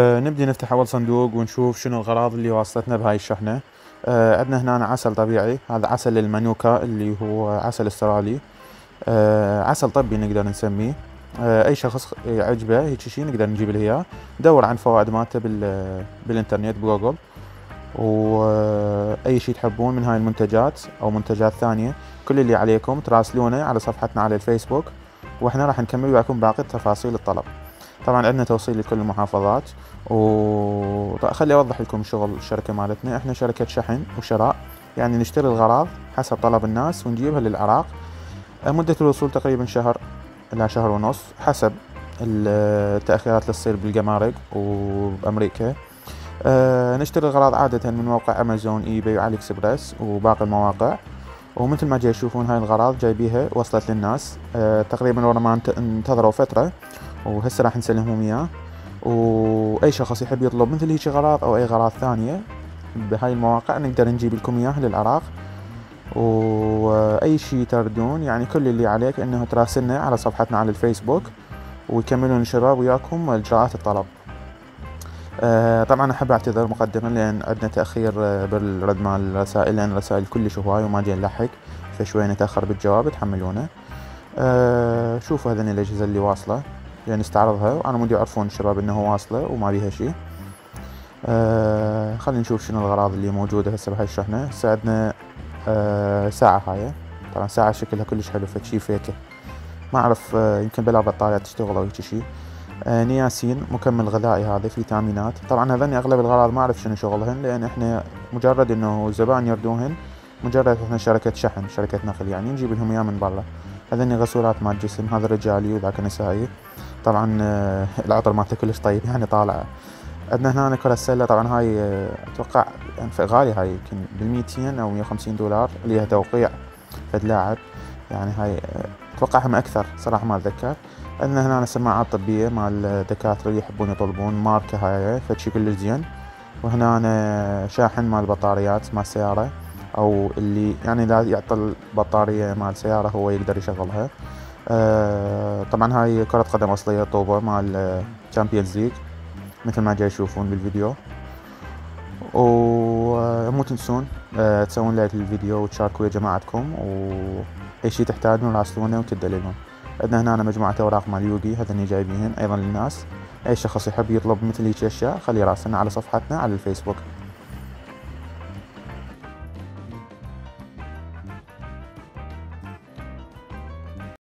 نبدي نفتح اول صندوق ونشوف شنو الغراض اللي واصلتنا بهاي الشحنه. عندنا هنا عسل طبيعي، هذا عسل المانوكا اللي هو عسل استرالي، عسل طبي نقدر نسميه. اي شخص يعجبه هيك شيء نقدر نجيب له اياه. دور عن فوائد مالته بالانترنت بجوجل، واي شيء تحبون من هاي المنتجات او منتجات ثانيه، كل اللي عليكم تراسلونا على صفحتنا على الفيسبوك، واحنا راح نكمل وياكم باقي تفاصيل الطلب. طبعا عندنا توصيل لكل المحافظات. وخلي اوضح لكم شغل الشركه مالتنا، احنا شركه شحن وشراء، يعني نشتري الغراض حسب طلب الناس ونجيبها للعراق. مده الوصول تقريبا شهر الى شهر ونص حسب التاخيرات اللي تصير بالجمارك وبامريكا. نشتري الغراض عاده من موقع امازون، اي باي، وعلي اكسبرس وباقي المواقع. ومثل ما جاي تشوفون هاي الغراض جايبيها وصلت للناس تقريبا ورا ما انتظروا فتره، وهسه راح نسلمهم اياه. واي شخص يحب يطلب مثل هيك غراض او اي غراض ثانيه بهاي المواقع نقدر نجيب لكم اياه للعراق. واي شيء تردون، يعني كل اللي عليك انه تراسلنا على صفحتنا على الفيسبوك ويكملون الشباب وياكم اجراءات الطلب. طبعا احب اعتذر مقدما لان عندنا تاخير بالرد مال الرسائل، لان الرسائل كلش هواي وما جاي نلحق، فشوي نتاخر بالجواب تحملونا. شوفوا هذني الاجهزه اللي واصله، يعني نستعرضها وانا مود يعرفون الشباب انه واصله وما بيها شيء. خلينا نشوف شنو الغراض اللي موجوده هسه بهاي الشحنه. هسه عندنا ساعه، هاي طبعا ساعه شكلها كلش حلو، فشي فيكه ما اعرف، يمكن بلا بطاريه تشتغل او شيء. نياسين مكمل غذائي، هذا فيه تامينات. طبعا هذني اغلب الغراض ما اعرف شنو شغلهن، لان احنا مجرد انه الزبائن يردوهن، مجرد احنا شركه شحن، شركه نقل، يعني نجيب لهم اياه من برا. هذني غسولات مال جسم، هذا رجالي وذاك نسائي. طبعا العطر مالته كلش طيب، يعني طالعه. عندنا هنا كرة السلة، طبعا هاي اتوقع يعني غالي، هاي يمكن بال200 او 150 $، اللي هي توقيع فد لاعب، يعني هاي اتوقع هم اكثر صراحه ما اتذكر. عندنا هنا سماعات طبيه مال الدكاتره اللي يحبون يطلبون، ماركه هاي فشي كلش زين. وهنا شاحن مال بطاريات مال سياره، او اللي يعني لا يعطل بطاريه مال سياره هو يقدر يشغلها. طبعا هاي كرة قدم اصلية طوبة مال تشامبيونز ليج مثل ما جاي تشوفون بالفيديو. ومو تنسون تسوون لايك للفيديو وتشاركوا يا جماعتكم، واي شي تحتاجون راسلونا وتدللون. عندنا هنا مجموعة اوراق مال يوغي، هذني جايبيهن ايضا للناس. اي شخص يحب يطلب مثل هيك اشياء خليه يراسلنا على صفحتنا على الفيسبوك.